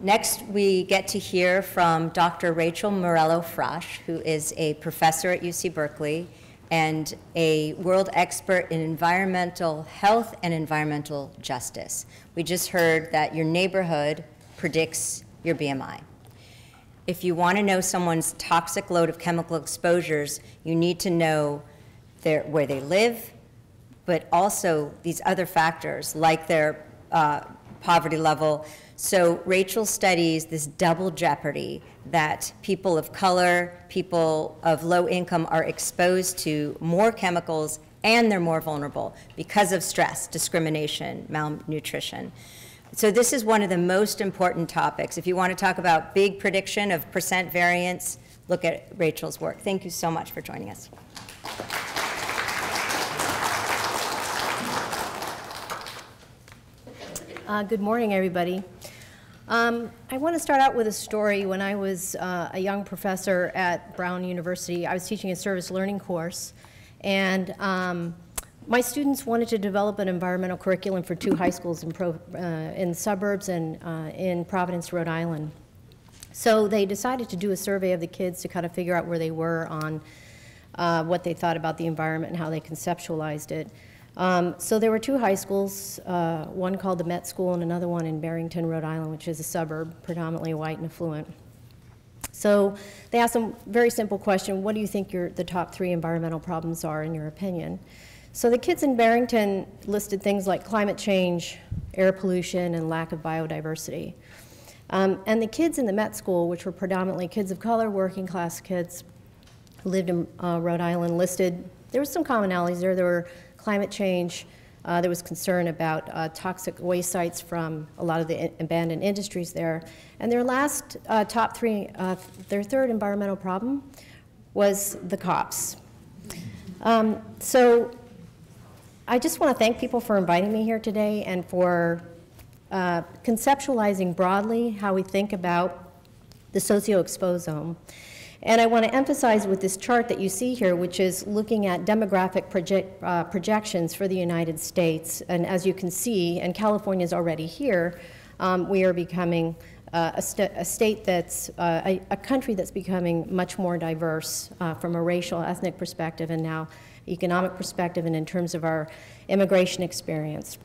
Next, we get to hear from Dr. Rachel Morello-Frosch, who is a professor at UC Berkeley and a world expert in environmental health and environmental justice. We just heard that your neighborhood predicts your BMI. If you want to know someone's toxic load of chemical exposures, you need to know where they live, but also these other factors like their poverty level. So Rachel studies this double jeopardy that people of color, people of low income are exposed to more chemicals and they're more vulnerable because of stress, discrimination, malnutrition. So this is one of the most important topics. If you want to talk about big prediction of percent variance, look at Rachel's work. Thank you so much for joining us. Good morning, everybody. I want to start out with a story. When I was a young professor at Brown University, I was teaching a service learning course, and my students wanted to develop an environmental curriculum for two high schools in suburbs and in Providence, Rhode Island. So they decided to do a survey of the kids to kind of figure out where they were on what they thought about the environment and how they conceptualized it. So there were two high schools, one called the Met School and another one in Barrington, Rhode Island, which is a suburb, predominantly white and affluent. So they asked a very simple question: what do you think the top three environmental problems are in your opinion? So the kids in Barrington listed things like climate change, air pollution, and lack of biodiversity. And the kids in the Met School, which were predominantly kids of color, working class kids who lived in Rhode Island, listed, there was some commonalities there. There were climate change, there was concern about toxic waste sites from a lot of the abandoned industries there. And their last top three, their third environmental problem was the cops. So I just want to thank people for inviting me here today and for conceptualizing broadly how we think about the socio-exposome. And I want to emphasize with this chart that you see here, which is looking at demographic projections for the United States. And as you can see, and California's already here, we are becoming a state that's, a country that's becoming much more diverse from a racial, ethnic perspective, and now economic perspective, and in terms of our immigration experience.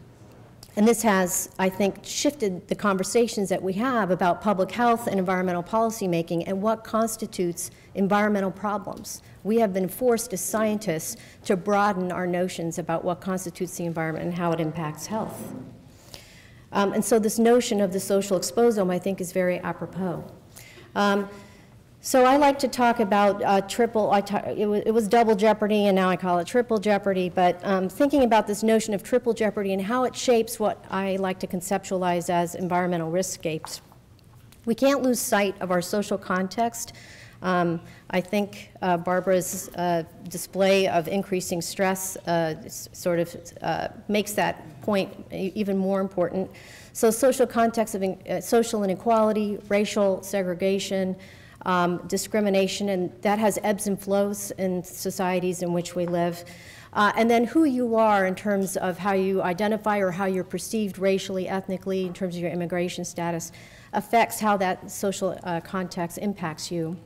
And this has, I think, shifted the conversations that we have about public health and environmental policy making and what constitutes environmental problems. We have been forced as scientists to broaden our notions about what constitutes the environment and how it impacts health. And so this notion of the social exposome, I think, is very apropos. So I like to talk about it was double jeopardy, and now I call it triple jeopardy, but thinking about this notion of triple jeopardy and how it shapes what I like to conceptualize as environmental riskscapes. We can't lose sight of our social context. I think Barbara's display of increasing stress sort of makes that point even more important. So social context of social inequality, racial segregation, discrimination, and that has ebbs and flows in societies in which we live. And then who you are in terms of how you identify or how you're perceived racially, ethnically, in terms of your immigration status, affects how that social context impacts you.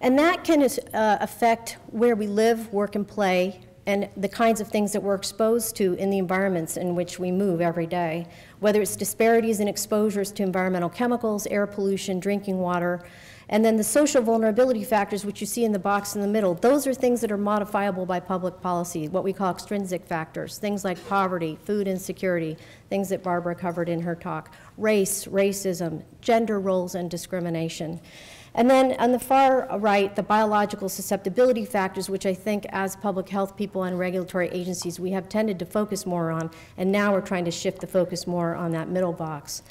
And that can affect where we live, work, and play, and the kinds of things that we're exposed to in the environments in which we move every day, whether it's disparities in exposures to environmental chemicals, air pollution, drinking water, and then the social vulnerability factors, which you see in the box in the middle. Those are things that are modifiable by public policy, what we call extrinsic factors, things like poverty, food insecurity, things that Barbara covered in her talk, race, racism, gender roles, and discrimination. And then on the far right, the biological susceptibility factors, which I think as public health people and regulatory agencies, we have tended to focus more on, and now we're trying to shift the focus more on that middle box.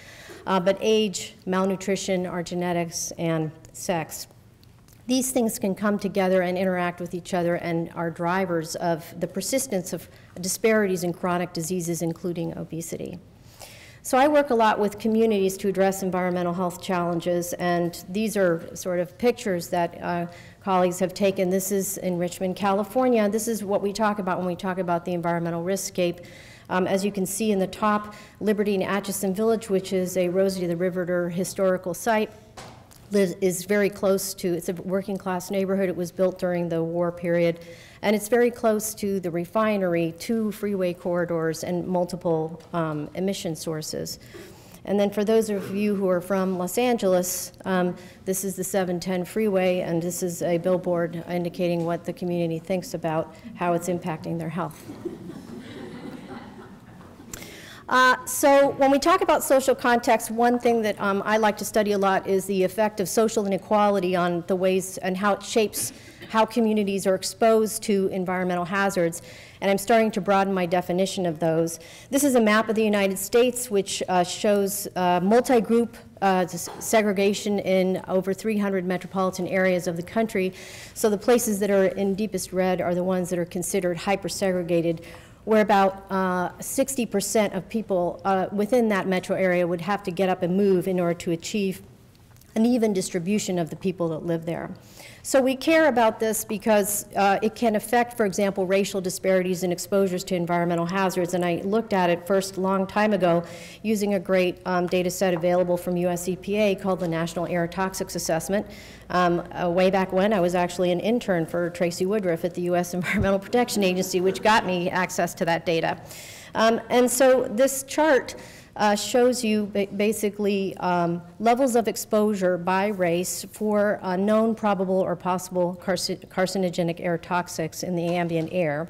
But age, malnutrition, our genetics, and sex. These things can come together and interact with each other and are drivers of the persistence of disparities in chronic diseases, including obesity. So I work a lot with communities to address environmental health challenges, and these are sort of pictures that colleagues have taken. This is in Richmond, California. This is what we talk about when we talk about the environmental riskscape. As you can see in the top, Liberty and Atchison Village, which is a Rosie the Riveter historical site, is very close to, it's a working class neighborhood. It was built during the war period. And it's very close to the refinery, 2 freeway corridors, and multiple emission sources. And then for those of you who are from Los Angeles, this is the 710 freeway, and this is a billboard indicating what the community thinks about how it's impacting their health. So when we talk about social context, one thing that I like to study a lot is the effect of social inequality on the ways and how it shapes how communities are exposed to environmental hazards. And I'm starting to broaden my definition of those. This is a map of the United States, which shows multi-group segregation in over 300 metropolitan areas of the country. So the places that are in deepest red are the ones that are considered hyper-segregated, where about 60% of people within that metro area would have to get up and move in order to achieve an even distribution of the people that live there. So we care about this because it can affect, for example, racial disparities and exposures to environmental hazards. And I looked at it first a long time ago using a great data set available from US EPA called the National Air Toxics Assessment. Way back when, I was actually an intern for Tracy Woodruff at the US Environmental Protection Agency, which got me access to that data. And so this chart shows you basically levels of exposure by race for known, probable, or possible carcinogenic air toxics in the ambient air.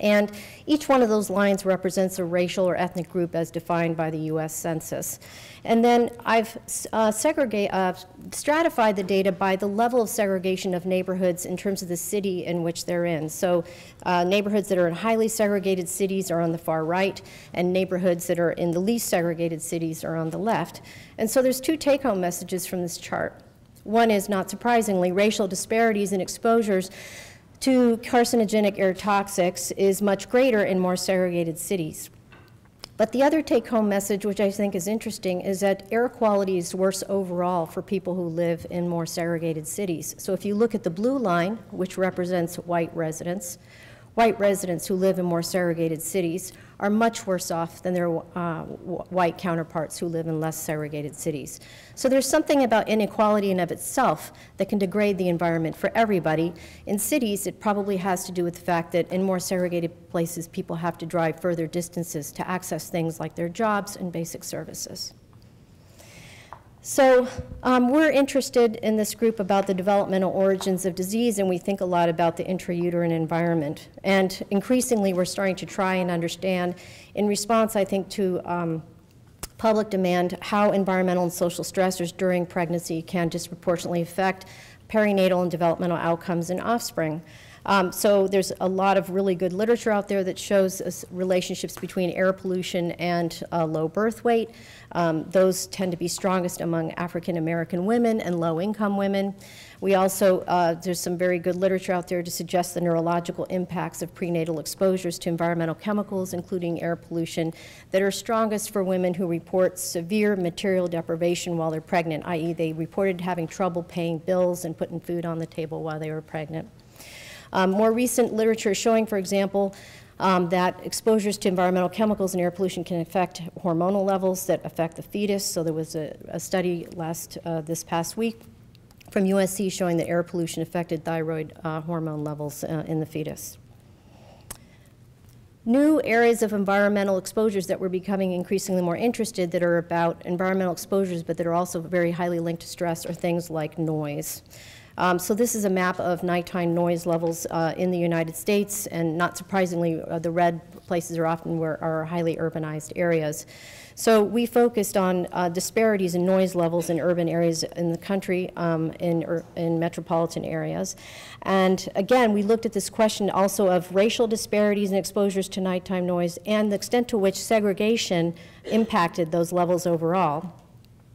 And each one of those lines represents a racial or ethnic group as defined by the US census. And then I've stratified the data by the level of segregation of neighborhoods in terms of the city in which they're in. So neighborhoods that are in highly segregated cities are on the far right, and neighborhoods that are in the least segregated cities are on the left. And so there's 2 take-home messages from this chart. One is, not surprisingly, racial disparities in exposures to carcinogenic air toxics is much greater in more segregated cities. But the other take-home message, which I think is interesting, is that air quality is worse overall for people who live in more segregated cities. So if you look at the blue line, which represents white residents who live in more segregated cities are much worse off than their white counterparts who live in less segregated cities. So there's something about inequality in of itself that can degrade the environment for everybody. In cities, it probably has to do with the fact that in more segregated places, people have to drive further distances to access things like their jobs and basic services. So we're interested in this group about the developmental origins of disease, and we think a lot about the intrauterine environment. And increasingly, we're starting to try and understand, in response, I think, to public demand, how environmental and social stressors during pregnancy can disproportionately affect perinatal and developmental outcomes in offspring. So there's a lot of really good literature out there that shows relationships between air pollution and low birth weight. Those tend to be strongest among African American women and low-income women. We also, there's some very good literature out there to suggest the neurological impacts of prenatal exposures to environmental chemicals, including air pollution, that are strongest for women who report severe material deprivation while they're pregnant, i.e. they reported having trouble paying bills and putting food on the table while they were pregnant. More recent literature showing, for example, that exposures to environmental chemicals and air pollution can affect hormonal levels that affect the fetus. So there was a study this past week from USC showing that air pollution affected thyroid hormone levels in the fetus. New areas of environmental exposures that we're becoming increasingly more interested that are about environmental exposures, but that are also very highly linked to stress, are things like noise. So this is a map of nighttime noise levels in the United States, and not surprisingly, the red places are often where are highly urbanized areas. So we focused on disparities in noise levels in urban areas in the country, in metropolitan areas. And again, we looked at this question also of racial disparities and exposures to nighttime noise and the extent to which segregation impacted those levels overall.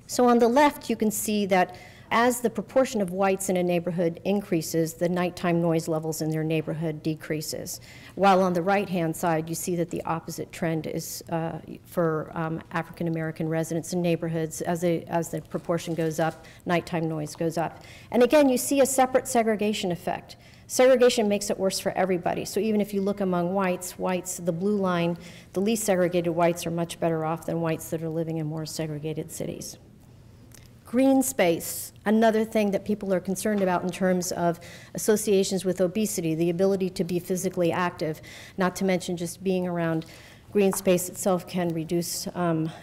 So on the left, you can see that As the proportion of whites in a neighborhood increases, the nighttime noise levels in their neighborhood decreases. While on the right-hand side, you see that the opposite trend is for African-American residents in neighborhoods. As the proportion goes up, nighttime noise goes up. And again, you see a separate segregation effect. Segregation makes it worse for everybody. So even if you look among whites, the blue line, the least segregated whites are much better off than whites that are living in more segregated cities. Green space, another thing that people are concerned about in terms of associations with obesity, the ability to be physically active, not to mention just being around green space itself can reduce,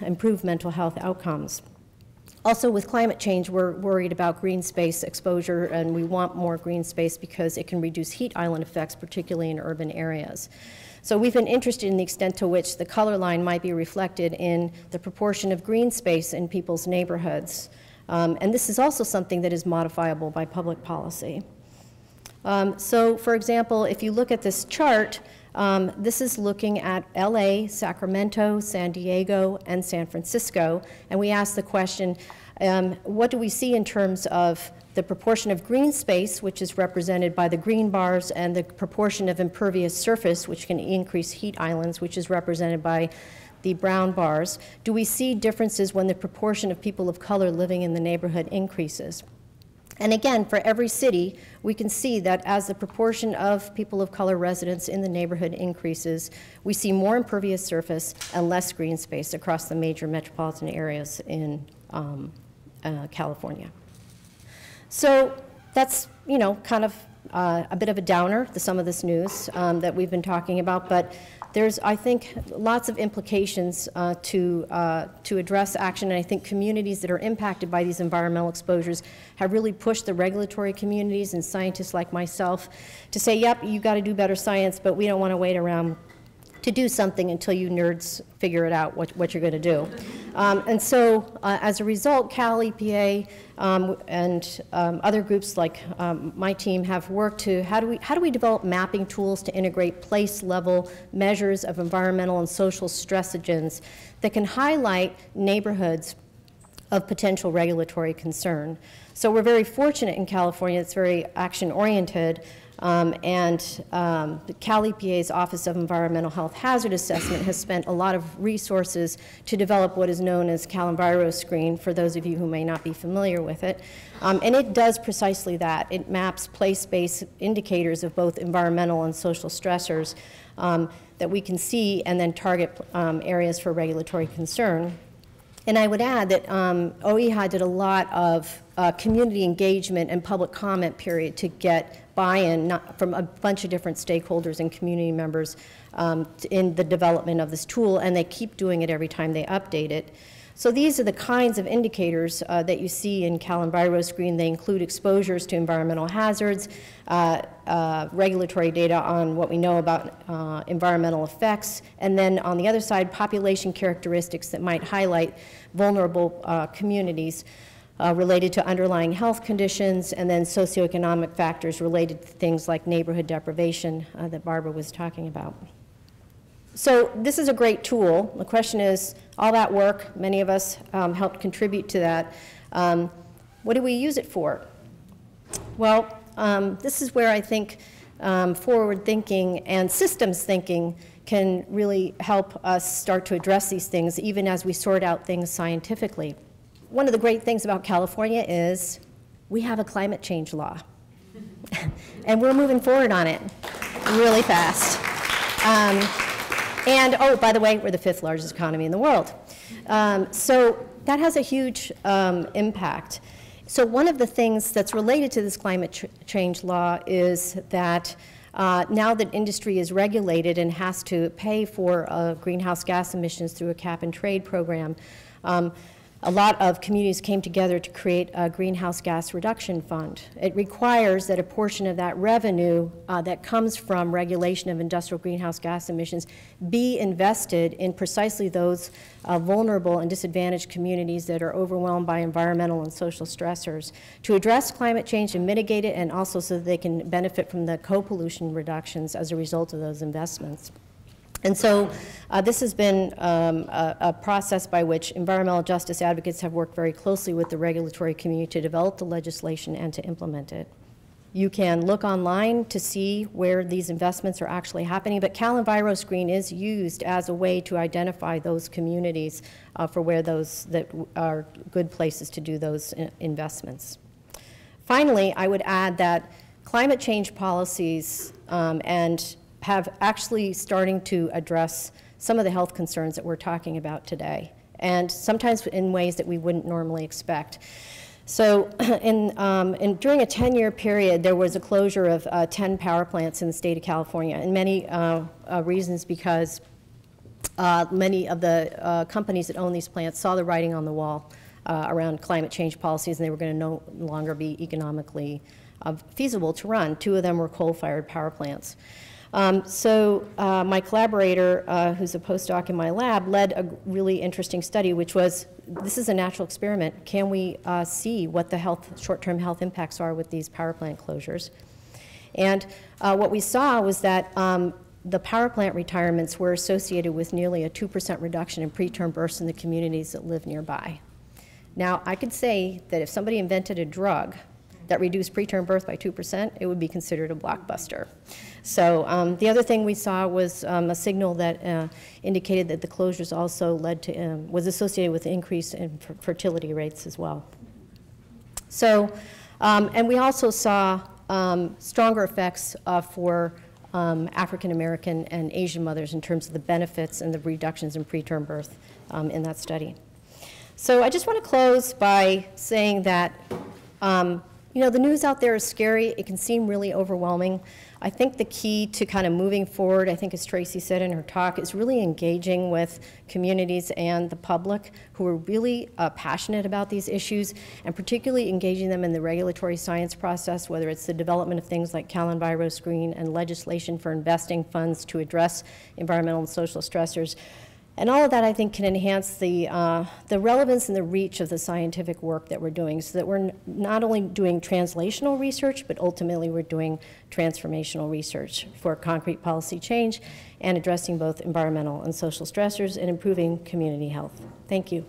improve mental health outcomes. Also with climate change, we're worried about green space exposure, and we want more green space because it can reduce heat island effects, particularly in urban areas. So we've been interested in the extent to which the color line might be reflected in the proportion of green space in people's neighborhoods. And this is also something that is modifiable by public policy. So for example, if you look at this chart, this is looking at LA, Sacramento, San Diego, and San Francisco. And we asked the question, what do we see in terms of the proportion of green space, which is represented by the green bars, and the proportion of impervious surface, which can increase heat islands, which is represented by the brown bars. Do we see differences when the proportion of people of color living in the neighborhood increases? And again, for every city, we can see that as the proportion of people of color residents in the neighborhood increases, we see more impervious surface and less green space across the major metropolitan areas in California. So that's, you know, kind of a bit of a downer, some of this news that we've been talking about, but there's, I think, lots of implications to address action, and I think communities that are impacted by these environmental exposures have really pushed the regulatory communities and scientists like myself to say, yep, you got to do better science, but we don't want to wait around to do something until you nerds figure it out what you're going to do. And so, as a result, Cal EPA and other groups like my team have worked to how do we develop mapping tools to integrate place-level measures of environmental and social stressogens that can highlight neighborhoods of potential regulatory concern. So we're very fortunate in California; it's very action-oriented. The Cal EPA's Office of Environmental Health Hazard Assessment has spent a lot of resources to develop what is known as CalEnviroScreen, for those of you who may not be familiar with it. And it does precisely that. It maps place-based indicators of both environmental and social stressors that we can see and then target areas for regulatory concern. And I would add that OEHA did a lot of community engagement and public comment period to get buy-in from a bunch of different stakeholders and community members in the development of this tool, and they keep doing it every time they update it. So these are the kinds of indicators that you see in CalEnviroScreen. They include exposures to environmental hazards, regulatory data on what we know about environmental effects, and then on the other side, population characteristics that might highlight vulnerable communities related to underlying health conditions, and then socioeconomic factors related to things like neighborhood deprivation that Barbara was talking about. So this is a great tool. The question is, all that work, many of us helped contribute to that. What do we use it for? Well, this is where I think forward thinking and systems thinking can really help us start to address these things, even as we sort out things scientifically. One of the great things about California is we have a climate change law. And we're moving forward on it really fast. And oh, by the way, we're the 5th largest economy in the world. So that has a huge impact. So one of the things that's related to this climate change law is that now that industry is regulated and has to pay for greenhouse gas emissions through a cap and trade program, a lot of communities came together to create a greenhouse gas reduction fund. It requires that a portion of that revenue that comes from regulation of industrial greenhouse gas emissions be invested in precisely those vulnerable and disadvantaged communities that are overwhelmed by environmental and social stressors to address climate change and mitigate it, and also so that they can benefit from the co-pollution reductions as a result of those investments. And so this has been a process by which environmental justice advocates have worked very closely with the regulatory community to develop the legislation and to implement it. You can look online to see where these investments are actually happening, but CalEnviroScreen is used as a way to identify those communities for where those that are good places to do those investments. Finally, I would add that climate change policies have actually starting to address some of the health concerns that we're talking about today, and sometimes in ways that we wouldn't normally expect. So during a 10-year period, there was a closure of 10 power plants in the state of California, and many reasons because many of the companies that own these plants saw the writing on the wall around climate change policies, and they were going to no longer be economically feasible to run. Two of them were coal-fired power plants. My collaborator, who's a postdoc in my lab, led a really interesting study, which was, this is a natural experiment. Can we see what the short-term health impacts are with these power plant closures? And what we saw was that the power plant retirements were associated with nearly a 2% reduction in preterm births in the communities that live nearby. Now, I could say that if somebody invented a drug that reduced preterm birth by 2%, it would be considered a blockbuster. So the other thing we saw was a signal that indicated that the closures also led to, was associated with an increase in fertility rates as well. So, and we also saw stronger effects for African American and Asian mothers in terms of the benefits and the reductions in preterm birth in that study. So I just want to close by saying that you know, the news out there is scary. It can seem really overwhelming. I think the key to kind of moving forward, I think as Tracy said in her talk, is really engaging with communities and the public who are really passionate about these issues, and particularly engaging them in the regulatory science process, whether it's the development of things like CalEnviroScreen and legislation for investing funds to address environmental and social stressors. And all of that, I think, can enhance the relevance and the reach of the scientific work that we're doing, so that we're not only doing translational research, but ultimately we're doing transformational research for concrete policy change and addressing both environmental and social stressors and improving community health. Thank you.